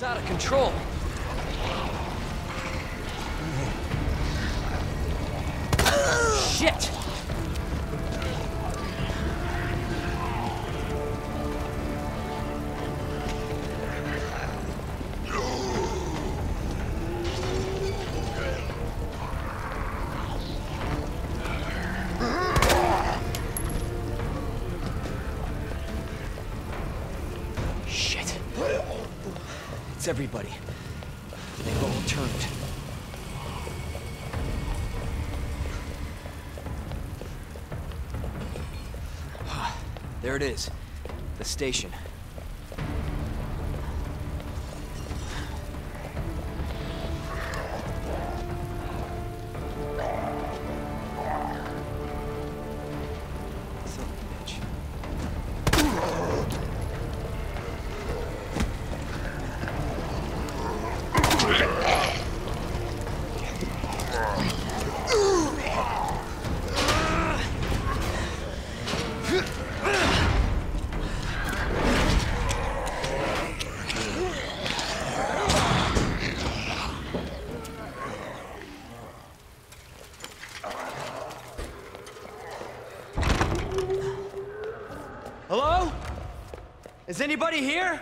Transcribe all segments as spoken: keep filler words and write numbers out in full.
It's out of control. Shit! Everybody. They've all turned. There it is. The station. Hello? Is anybody here?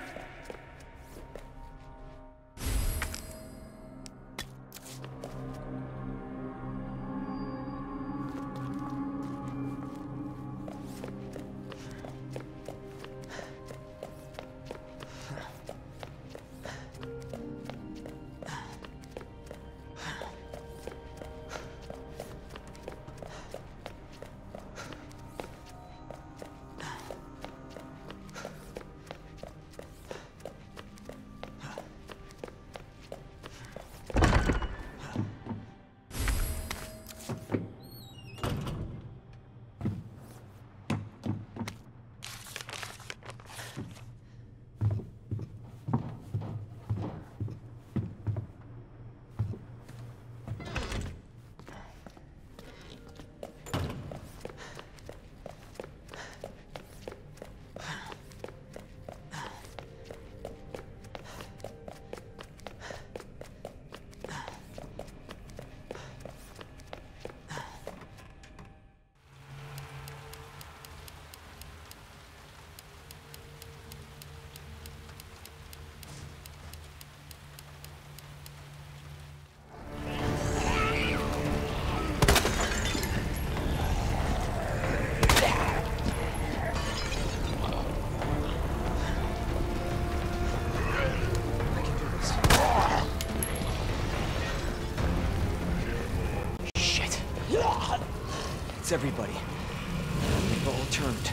It's everybody. They've all turned.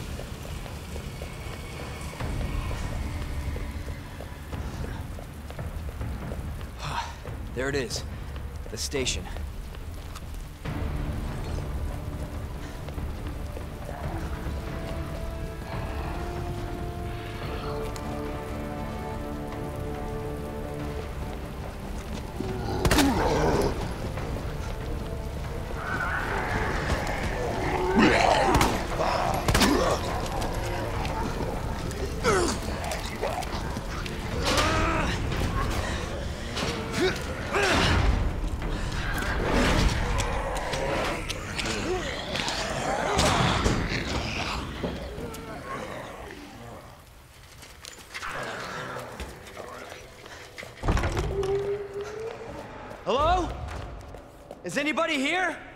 There it is. The station. Hello? Is anybody here?